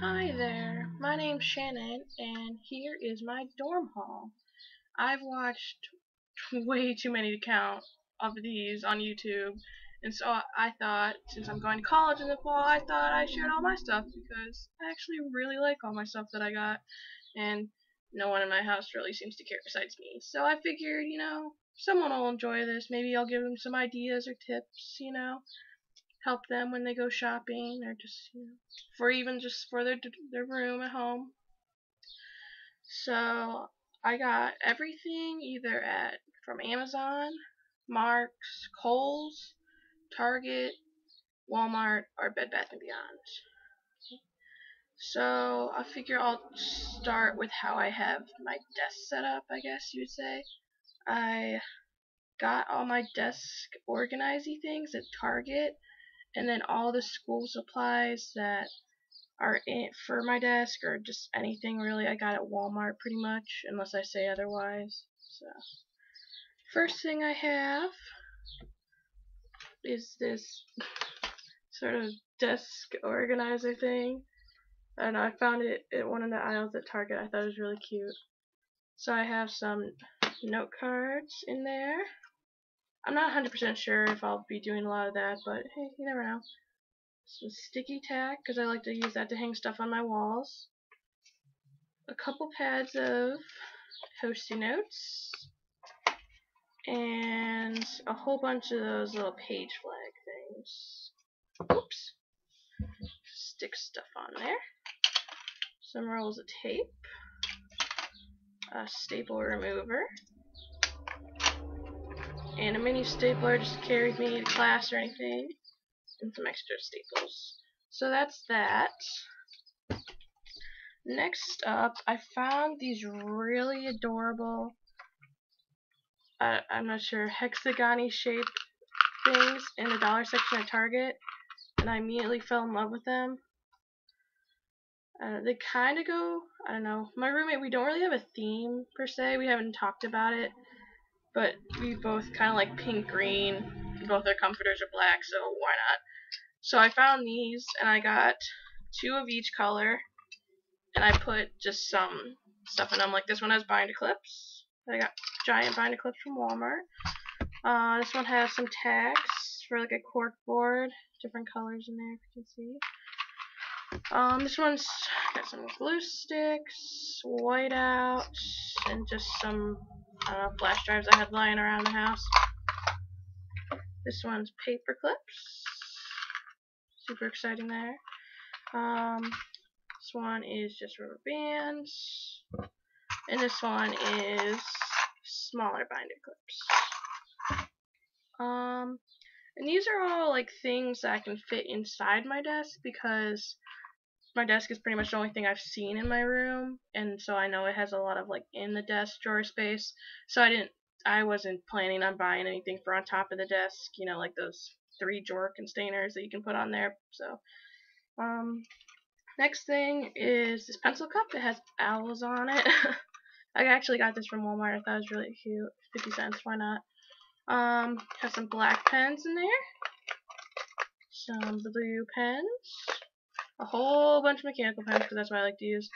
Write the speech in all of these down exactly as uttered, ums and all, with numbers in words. Hi there, my name's Shannon, and here is my dorm haul. I've watched way too many to count of these on YouTube, and so I thought, since I'm going to college in the fall, I thought I shared all my stuff, because I actually really like all my stuff that I got, and no one in my house really seems to care besides me. So I figured, you know, someone will enjoy this, maybe I'll give them some ideas or tips, you know. Help them when they go shopping, or just, you know, for even just for their their room at home. So I got everything either at from Amazon, Marks, Kohl's, Target, Walmart, or Bed Bath and Beyond. So I figure I'll start with how I have my desk set up, I guess you would say. I got all my desk organizing things at Target. And then all the school supplies that are in it for my desk, or just anything really, I got at Walmart pretty much, unless I say otherwise. So, first thing I have is this sort of desk organizer thing. I don't know, I found it at one of the aisles at Target. I thought it was really cute. So I have some note cards in there. I'm not one hundred percent sure if I'll be doing a lot of that, but hey, you never know. Some sticky tack, because I like to use that to hang stuff on my walls. A couple pads of Post-it notes. And a whole bunch of those little page flag things. Oops. Stick stuff on there. Some rolls of tape. A staple remover. And a mini stapler just carried me to class or anything. And some extra staples. So that's that. Next up, I found these really adorable, uh, I'm not sure, hexagon-y shaped things in the dollar section at Target. And I immediately fell in love with them. Uh, they kind of go, I don't know, my roommate, we don't really have a theme per se. We haven't talked about it. But we both kind of like pink green. Both our comforters are black, so why not? So I found these, and I got two of each color, and I put just some stuff in them. Like this one has binder clips. I got giant binder clips from Walmart. Uh, this one has some tacks for like a cork board, different colors in there, if you can see. Um, this one's got some glue sticks, whiteout, and just some. Uh, flash drives I had lying around the house. This one's paper clips. Super exciting there. Um, this one is just rubber bands. And this one is smaller binder clips. Um, and these are all like things that I can fit inside my desk, because my desk is pretty much the only thing I've seen in my room, and so I know it has a lot of like in the desk drawer space. So I didn't, I wasn't planning on buying anything for on top of the desk, you know, like those three drawer containers that you can put on there. So, um, next thing is this pencil cup that has owls on it. I actually got this from Walmart. I thought it was really cute. fifty cents, why not? Um, has some black pens in there, some blue pens. A whole bunch of mechanical pens, because that's what I like to use.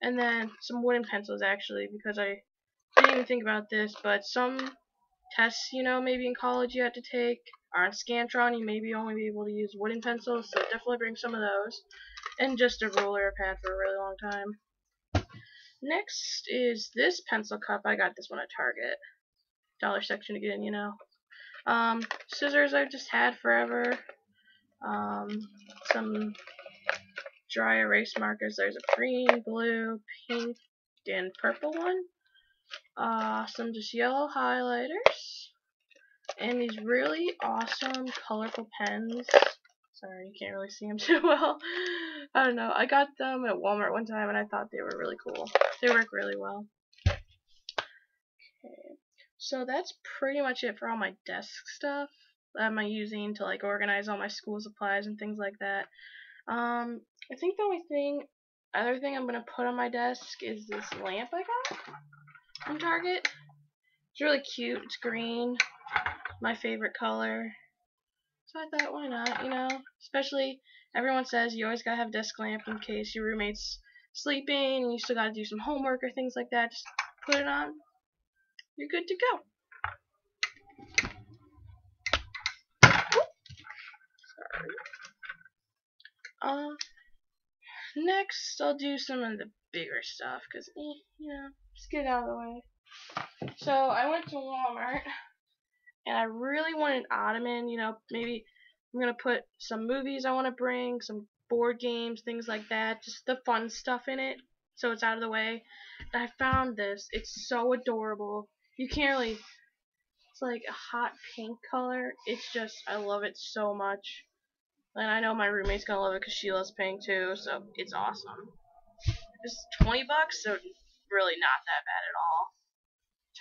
And then some wooden pencils, actually, because I didn't even think about this, but some tests, you know, maybe in college you have to take, or on Scantron, you maybe only be able to use wooden pencils, so definitely bring some of those. And just a ruler I've had for a really long time. Next is this pencil cup. I got this one at Target. Dollar section again, you know. Um, scissors I've just had forever. Um, some dry erase markers. There's a green, blue, pink, and purple one. Uh, some just yellow highlighters. And these really awesome, colorful pens. Sorry, you can't really see them too well. I don't know. I got them at Walmart one time, and I thought they were really cool. They work really well. Okay. So that's pretty much it for all my desk stuff that I'm using to like organize all my school supplies and things like that. Um, I think the only thing, other thing I'm gonna put on my desk is this lamp I got from Target. It's really cute. It's green, my favorite color. So I thought, why not? You know, especially everyone says you always gotta have a desk lamp in case your roommate's sleeping and you still gotta do some homework or things like that. Just put it on. You're good to go. Sorry. Uh, next, I'll do some of the bigger stuff because, eh, you know, just get it out of the way. So I went to Walmart and I really want an ottoman. You know, maybe I'm gonna put some movies I want to bring, some board games, things like that, just the fun stuff in it, so it's out of the way. And I found this. It's so adorable. You can't really. It's like a hot pink color. It's just, I love it so much. And I know my roommate's gonna love it because she loves pink too. So it's awesome. It's twenty bucks, so really not that bad at all.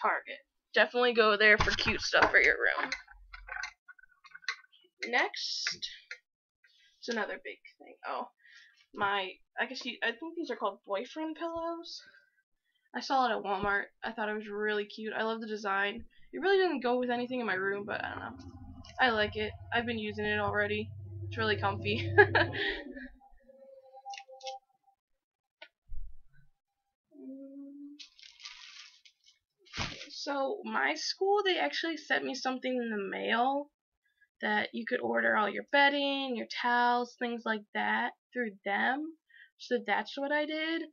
Target. Definitely go there for cute stuff for your room. Next, it's another big thing. Oh, my, I guess you, I think these are called boyfriend pillows. I saw it at Walmart. I thought it was really cute. I love the design. It really doesn't go with anything in my room, but I don't know. I like it. I've been using it already. It's really comfy. So my school, they actually sent me something in the mail that you could order all your bedding, your towels, things like that through them. So that's what I did.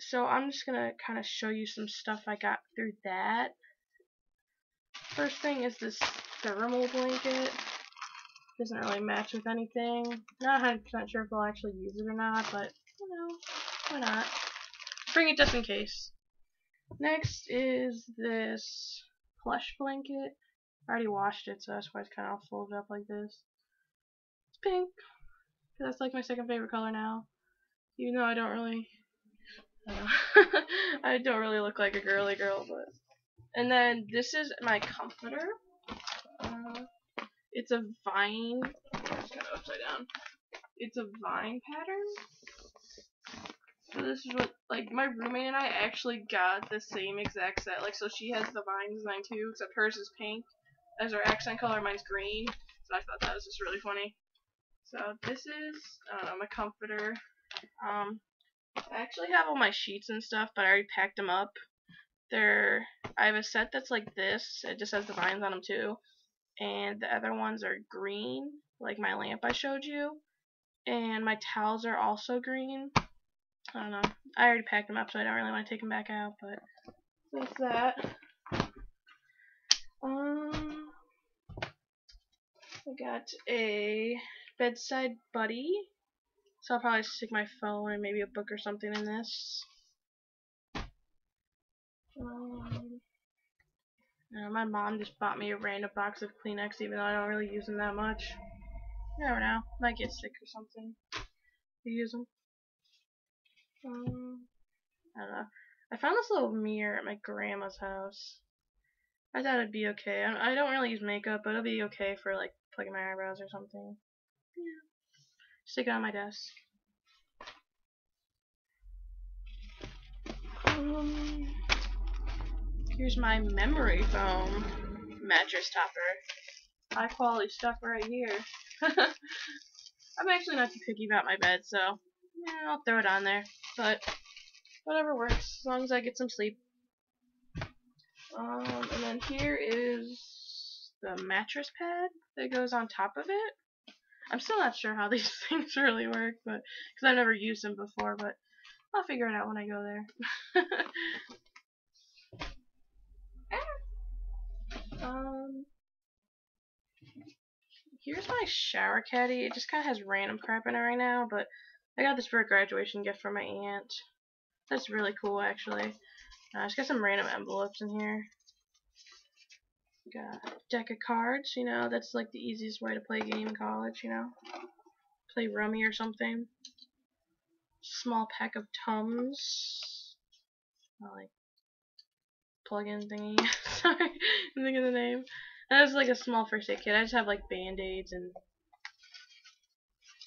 So I'm just going to kind of show you some stuff I got through that. First thing is this thermal blanket. Doesn't really match with anything. Not one hundred percent sure if I'll actually use it or not, but, you know, why not? Bring it just in case. Next is this plush blanket. I already washed it, so that's why it's kind of all folded up like this. It's pink, because that's like my second favorite color now. Even though I don't really, I don't know. I don't really look like a girly girl, but. And then this is my comforter. Uh, it's a vine. I just got it upside down. It's a vine pattern. So this is what, like, my roommate and I actually got the same exact set. Like, so she has the vine design too, except hers is pink as her accent color, mine's green. So I thought that was just really funny. So this is, I don't know, my comforter. Um, I actually have all my sheets and stuff, but I already packed them up. They're, I have a set that's like this. It just has the vines on them too. And the other ones are green, like my lamp I showed you. And my towels are also green. I don't know. I already packed them up, so I don't really want to take them back out, but that's that. Um, I got a bedside buddy, so I'll probably stick my phone and maybe a book or something in this. Um, uh, my mom just bought me a random box of Kleenex, even though I don't really use them that much. You never know. Might get sick or something. You use them. Um, I don't know. I found this little mirror at my grandma's house. I thought it'd be okay. I, I don't really use makeup, but it'll be okay for, like, plugging my eyebrows or something. Yeah. Stick it on my desk. Um, here's my memory foam mattress topper. High quality stuff right here. I'm actually not too picky about my bed, so. Yeah, I'll throw it on there, but whatever works, as long as I get some sleep. Um, and then here is the mattress pad that goes on top of it. I'm still not sure how these things really work, but because I've never used them before, but I'll figure it out when I go there. um, here's my shower caddy. It just kind of has random crap in it right now, but I got this for a graduation gift from my aunt. That's really cool, actually. I uh, just got some random envelopes in here. Got a deck of cards, you know, that's like the easiest way to play a game in college, you know. Play rummy or something. Small pack of Tums. Not like plug-in thingy. Sorry, I didn't think of the name. That was like a small first aid kit. I just have like band-aids and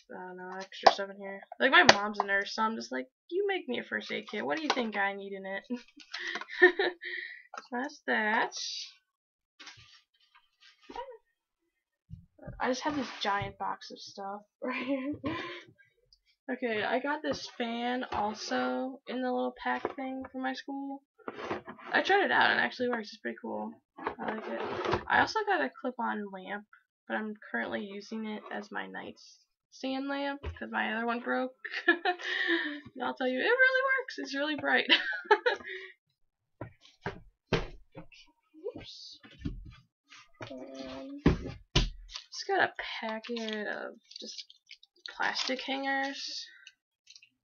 I don't know, extra stuff in here. Like, my mom's a nurse, so I'm just like, you make me a first aid kit. What do you think I need in it? So that's that. I just have this giant box of stuff right here. Okay, I got this fan also in the little pack thing for my school. I tried it out and it actually works. It's pretty cool. I like it. I also got a clip-on lamp, but I'm currently using it as my nightstand lamp because my other one broke. And I'll tell you, it really works. It's really bright. Oops. Um, just got a packet of just plastic hangers.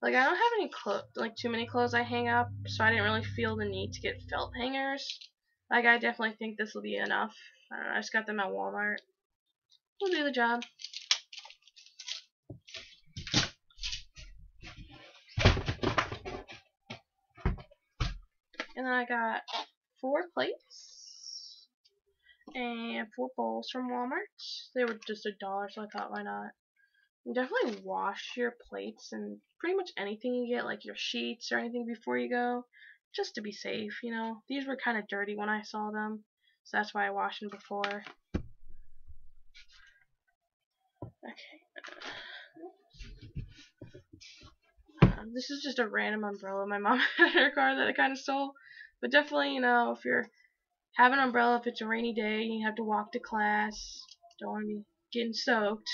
Like, I don't have any clothes, like too many clothes I hang up, so I didn't really feel the need to get felt hangers. Like, I definitely think this will be enough. I don't know, I just got them at Walmart. We'll do the job. And then I got four plates and four bowls from Walmart. They were just a dollar, so I thought, why not? You definitely wash your plates and pretty much anything you get, like your sheets or anything, before you go, just to be safe, you know. These were kind of dirty when I saw them, so that's why I washed them before. Okay. Um, this is just a random umbrella my mom had in her car that I kind of stole. But definitely, you know, if you're having an umbrella, if it's a rainy day, you have to walk to class, don't want to be getting soaked.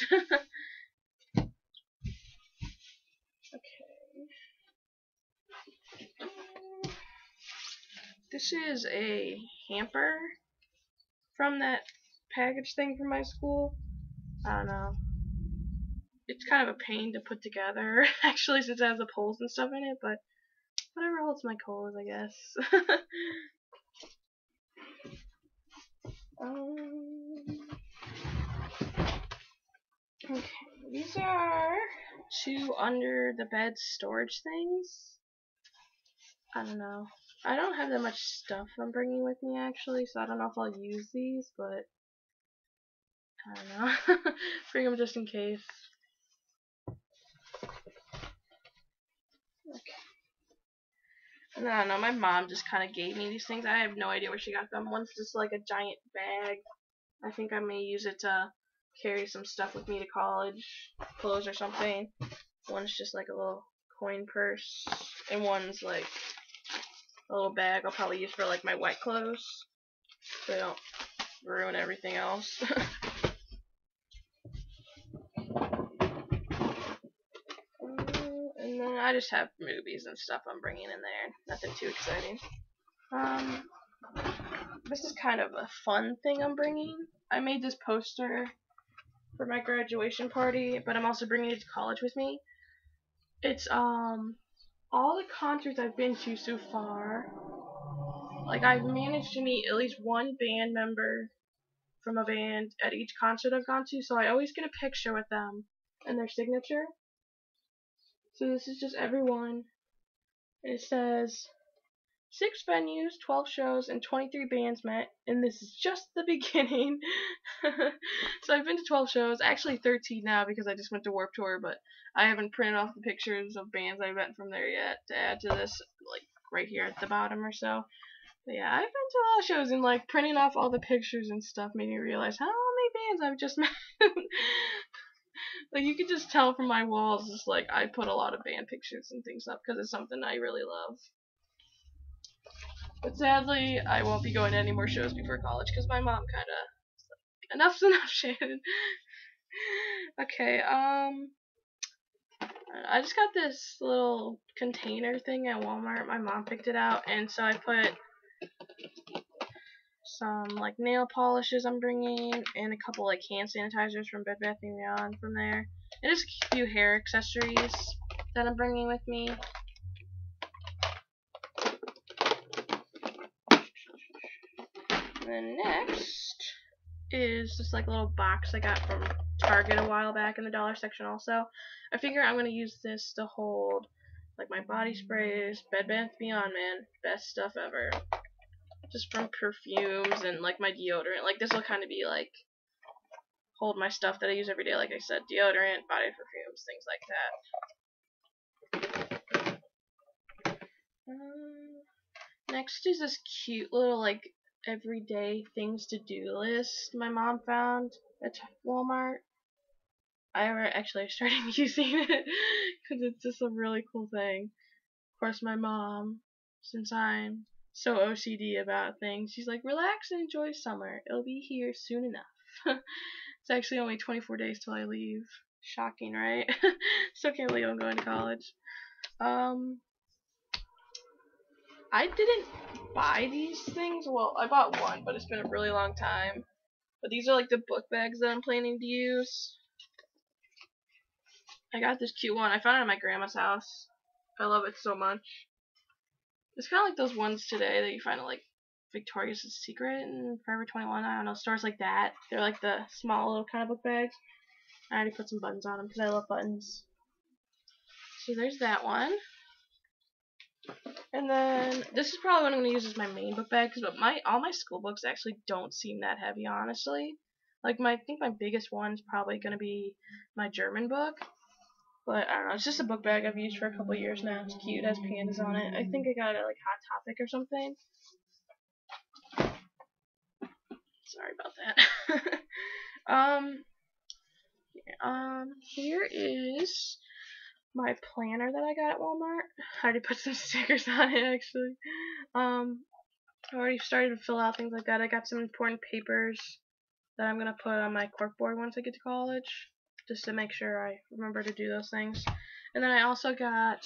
This is a hamper from that package thing from my school. I don't know. It's kind of a pain to put together, actually, since it has the poles and stuff in it, but whatever holds my coals, I guess. um, okay, these are two under the bed storage things. I don't know. I don't have that much stuff I'm bringing with me, actually, so I don't know if I'll use these, but I don't know. Bring them just in case. Okay. And I don't know, my mom just kind of gave me these things. I have no idea where she got them. One's just like a giant bag. I think I may use it to carry some stuff with me to college, clothes or something. One's just like a little coin purse, and one's like a little bag I'll probably use for like my wet clothes, so they don't ruin everything else. um, and then I just have movies and stuff I'm bringing in there. Nothing too exciting. Um, this is kind of a fun thing I'm bringing. I made this poster for my graduation party, but I'm also bringing it to college with me. It's um. all the concerts I've been to so far. Like, I've managed to meet at least one band member from a band at each concert I've gone to, so I always get a picture with them and their signature. So this is just everyone. It says, six venues, twelve shows, and twenty-three bands met, and this is just the beginning. So I've been to twelve shows, actually thirteen now because I just went to Warped Tour, but I haven't printed off the pictures of bands I've met from there yet to add to this, like, right here at the bottom or so. But yeah, I've been to a lot of shows, and, like, printing off all the pictures and stuff made me realize how many bands I've just met. Like, you can just tell from my walls, it's like, I put a lot of band pictures and things up because it's something I really love. But sadly, I won't be going to any more shows before college because my mom kind of, like, enough's enough, Shannon. Okay, um, I just got this little container thing at Walmart. My mom picked it out, and so I put some, like, nail polishes I'm bringing and a couple, like, hand sanitizers from Bed Bath and Beyond from there. And just a few hair accessories that I'm bringing with me. And then next is this, like, little box I got from Target a while back in the dollar section also. I figure I'm going to use this to hold, like, my body sprays, Bed Bath and Beyond, man, best stuff ever. Just from perfumes and, like, my deodorant. Like, this will kind of be, like, hold my stuff that I use every day, like I said, deodorant, body perfumes, things like that. Um, next is this cute little, like, everyday things to do list my mom found. at Walmart. I ever actually started using it because it's just a really cool thing. Of course, my mom, since I'm so O C D about things, she's like, relax and enjoy summer. It'll be here soon enough. It's actually only twenty-four days till I leave. Shocking, right? Still can't believe I'm going to college. Um, I didn't buy these things. Well, I bought one, but it's been a really long time. But these are like the book bags that I'm planning to use. I got this cute one. I found it at my grandma's house. I love it so much. It's kind of like those ones today that you find at like Victoria's Secret and Forever twenty-one. I don't know, stores like that. They're like the small little kind of book bags. I already put some buttons on them because I love buttons. So there's that one. And then this is probably what I'm going to use as my main book bag, because my all my school books actually don't seem that heavy, honestly. Like my I think my biggest one is probably going to be my German book. But I don't know, it's just a book bag I've used for a couple years now. It's cute, it has pandas on it. I think I got it at like Hot Topic or something. Sorry about that. um, yeah, um, here is my planner that I got at Walmart. I already put some stickers on it, actually. Um, I already started to fill out things like that. I got some important papers that I'm gonna put on my corkboard once I get to college, just to make sure I remember to do those things. And then I also got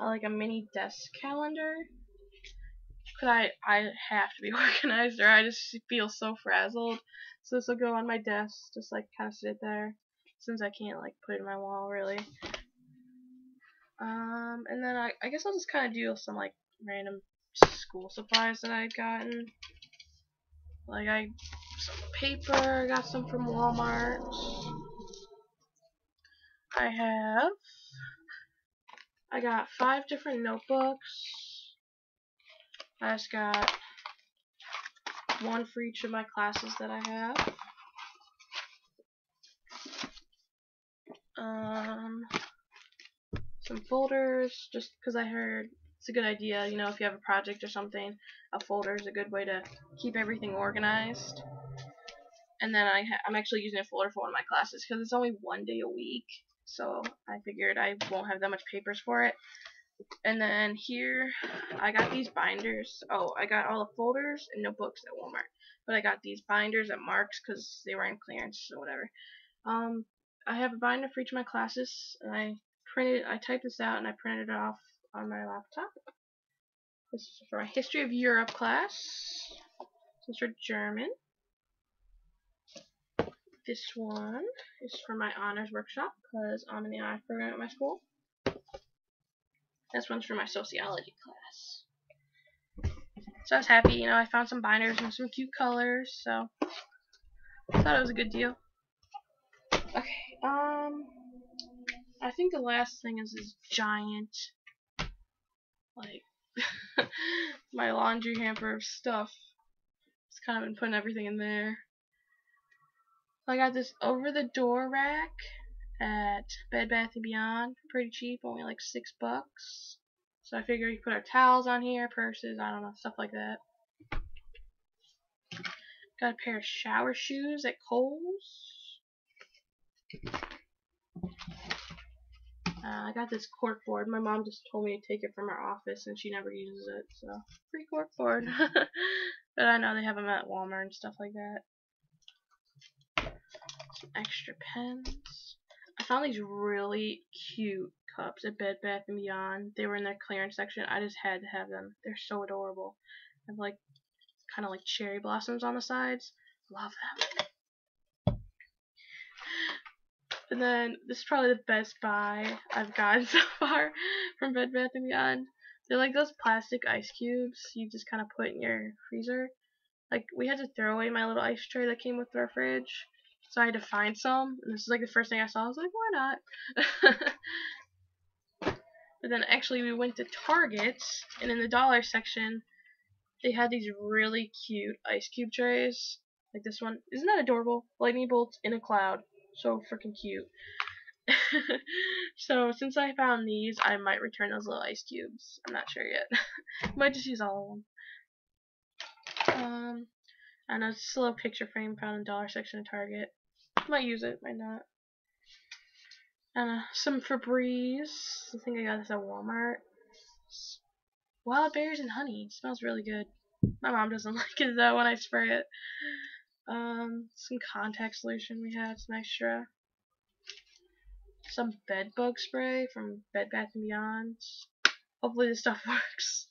uh, like a mini desk calendar, because I, I have to be organized or I just feel so frazzled. So this will go on my desk, just like kind of sit there, since I can't like put it in my wall really. Um, and then I, I guess I'll just kind of do some like random school supplies that I've gotten. Like I some paper, I got some from Walmart. I have, I got five different notebooks. I just got one for each of my classes that I have. Um, some folders, just because I heard it's a good idea, you know, if you have a project or something, a folder is a good way to keep everything organized. And then I ha I'm actually using a folder for one of my classes because it's only one day a week, so I figured I won't have that much papers for it. And then here, I got these binders. Oh, I got all the folders and notebooks at Walmart, but I got these binders at Mark's because they were in clearance, so whatever. Um, I have a binder for each of my classes, and I printed, I typed this out, and I printed it off on my laptop. This is for my History of Europe class. This is for German. This one is for my honors workshop because I'm in the honors program at my school. This one's for my sociology class. So I was happy, you know, I found some binders and some cute colors, so I thought it was a good deal. Okay, um, I think the last thing is this giant, like, my laundry hamper of stuff. It's kind of been putting everything in there. I got this over-the-door rack at Bed Bath and Beyond, pretty cheap, only like six bucks. So I figure you put our towels on here, purses, I don't know, stuff like that. Got a pair of shower shoes at Kohl's. Uh, I got this corkboard. My mom just told me to take it from her office, and she never uses it, so free corkboard. But I know they have them at Walmart and stuff like that. Some extra pens. I found these really cute cups at Bed Bath and Beyond. They were in their clearance section. I just had to have them. They're so adorable. They have like kind of like cherry blossoms on the sides. Love them. And then this is probably the best buy I've gotten so far from Bed Bath and Beyond. They're like those plastic ice cubes you just kind of put in your freezer. Like we had to throw away my little ice tray that came with our fridge. So I had to find some, and this is like the first thing I saw. I was like, why not? But then actually we went to Target, and in the dollar section, they had these really cute ice cube trays. Like this one. Isn't that adorable? Lightning bolts in a cloud. So freaking cute. So since I found these, I might return those little ice cubes. I'm not sure yet. Might just use all of them. Um... I know, it's just a little picture frame found in dollar section of Target. Might use it, might not. And uh, some Febreze. I think I got this at Walmart. Wild berries and honey. It smells really good. My mom doesn't like it though when I spray it. Um, some contact solution we have, some extra. Some bed bug spray from Bed Bath and Beyond. Hopefully this stuff works,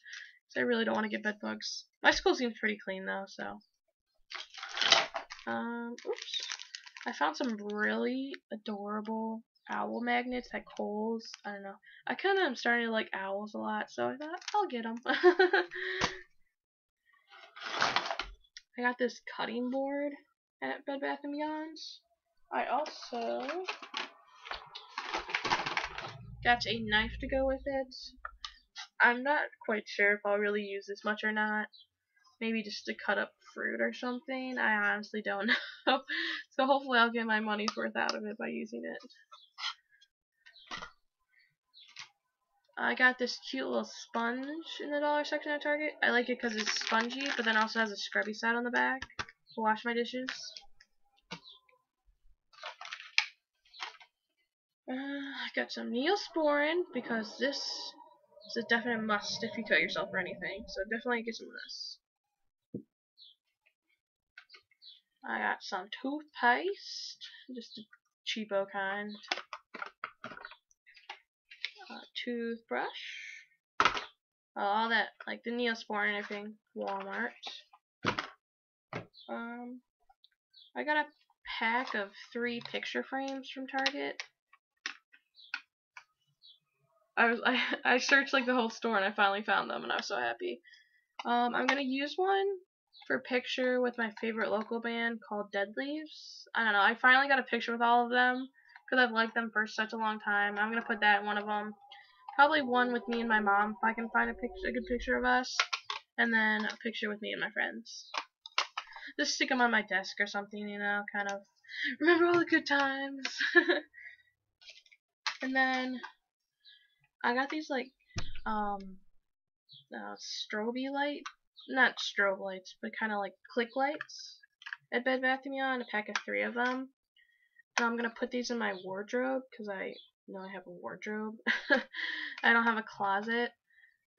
because I really don't want to get bed bugs. My school seems pretty clean though, so. Um, oops. I found some really adorable owl magnets at Kohl's. I don't know. I kind of am starting to like owls a lot, so I thought I'll get them. I got this cutting board at Bed Bath and Beyond. I also got a knife to go with it. I'm not quite sure if I'll really use this much or not. Maybe just to cut up fruit or something. I honestly don't know. So hopefully I'll get my money's worth out of it by using it. I got this cute little sponge in the dollar section at Target. I like it because it's spongy, but then also has a scrubby side on the back to wash my dishes. Uh, I got some Neosporin because this is a definite must if you cut yourself or anything. So definitely get some of this. I got some toothpaste, just a cheapo kind. Uh, toothbrush. Uh, all that, like the Neosporin and everything. Walmart. Um, I got a pack of three picture frames from Target. I was I I searched like the whole store and I finally found them and I was so happy. Um, I'm gonna use one for picture with my favorite local band called Dead Leaves. I don't know. I finally got a picture with all of them because I've liked them for such a long time. I'm gonna put that in one of them. Probably one with me and my mom if I can find a picture, a good picture of us, and then a picture with me and my friends. Just stick them on my desk or something, you know, kind of remember all the good times. And then I got these like um uh, strobe light, not strobe lights, but kind of like click lights at Bed Bath and Beyond, a pack of three of them. And I'm gonna put these in my wardrobe because I know I have a wardrobe. I don't have a closet,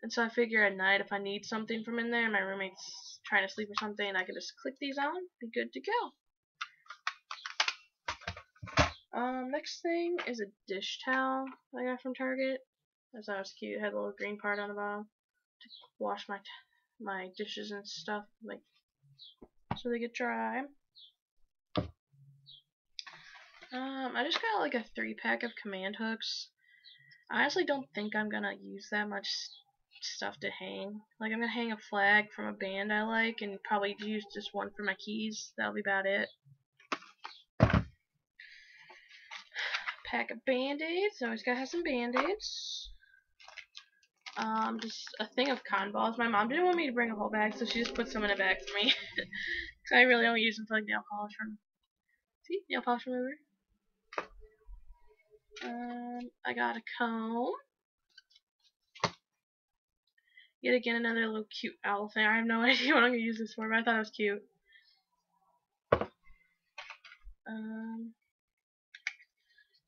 and so I figure at night if I need something from in there, my roommate's trying to sleep or something, I can just click these on, be good to go. Um, next thing is a dish towel I got from Target. I thought it was cute. It had a little green part on the bottom to wash my t my dishes and stuff, like so they get dry. Um, I just got like a three pack of command hooks. I honestly don't think I'm gonna use that much stuff to hang. Like I'm gonna hang a flag from a band I like, and probably use just one for my keys. That'll be about it. Pack of band-aids. Always gotta have some band-aids. Um, just a thing of cotton balls. My mom didn't want me to bring a whole bag, so she just put some in a bag for me. Cause I really don't use them for like nail polish remover. See, nail polish remover. Um, I got a comb. Yet again, another little cute owl thing. I have no idea what I'm gonna use this for, but I thought it was cute. Um,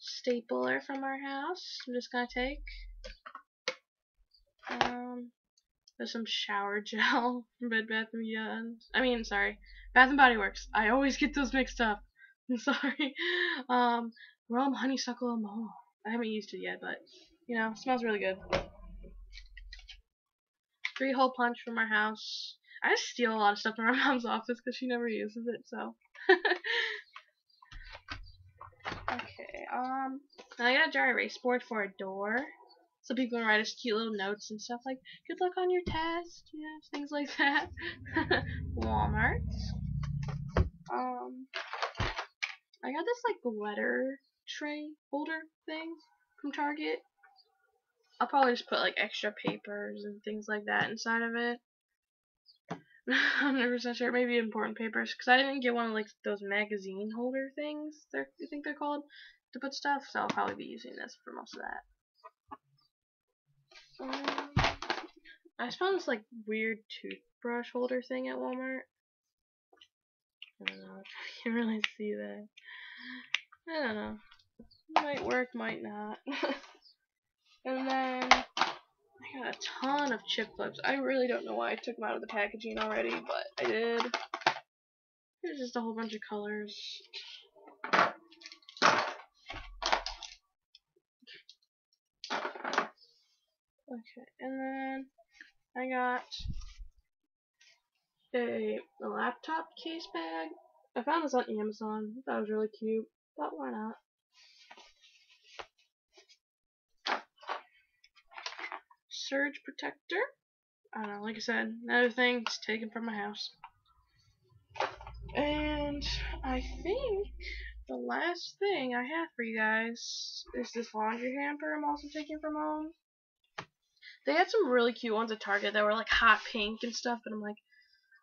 stapler from our house. I'm just gonna take. Um, there's some shower gel from Bed Bath and Beyond. I mean, sorry, Bath and Body Works. I always get those mixed up. I'm sorry. Um, rum honeysuckle and more. I haven't used it yet, but you know, it smells really good. Three hole punch from our house. I just steal a lot of stuff from our mom's office because she never uses it. So. Okay. Um, I got a dry erase board for a door. So people can write us cute little notes and stuff like, good luck on your test, you know, things like that. Walmart. Um, I got this, like, letter tray holder thing from Target. I'll probably just put, like, extra papers and things like that inside of it. I'm never so sure. Maybe important papers, because I didn't get one of, like, those magazine holder things, they're, I think they're called, to put stuff, so I'll probably be using this for most of that. Um, I just found this like weird toothbrush holder thing at Walmart. I don't know if I can really see that. I don't know. Might work, might not. And then I got a ton of chip clips. I really don't know why I took them out of the packaging already, but I did. There's just a whole bunch of colors. Okay, and then I got a, a laptop case bag. I found this on Amazon. I thought it was really cute. But why not? Surge protector. I don't know, like I said, another thing it's taken from my house. And I think the last thing I have for you guys is this laundry hamper I'm also taking from home. They had some really cute ones at Target that were like hot pink and stuff, and I'm like,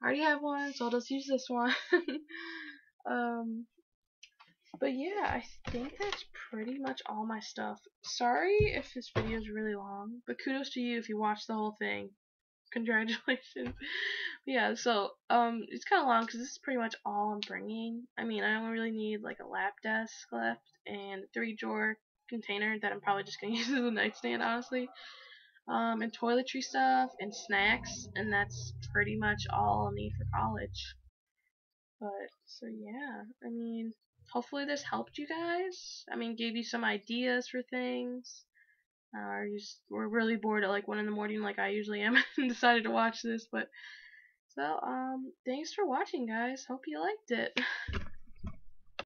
I already have one, so I'll just use this one. um, but yeah, I think that's pretty much all my stuff. Sorry if this video is really long, but kudos to you if you watched the whole thing. Congratulations. Yeah, so um, it's kind of long because this is pretty much all I'm bringing. I mean, I only really need like a lap desk left and a three drawer container that I'm probably just gonna use as a nightstand, honestly. Um, and toiletry stuff, and snacks, and that's pretty much all I'll need for college. But, so yeah, I mean, hopefully this helped you guys. I mean, gave you some ideas for things. Uh, or you just were really bored at like one in the morning like I usually am and decided to watch this, but, so, um, thanks for watching, guys. Hope you liked it.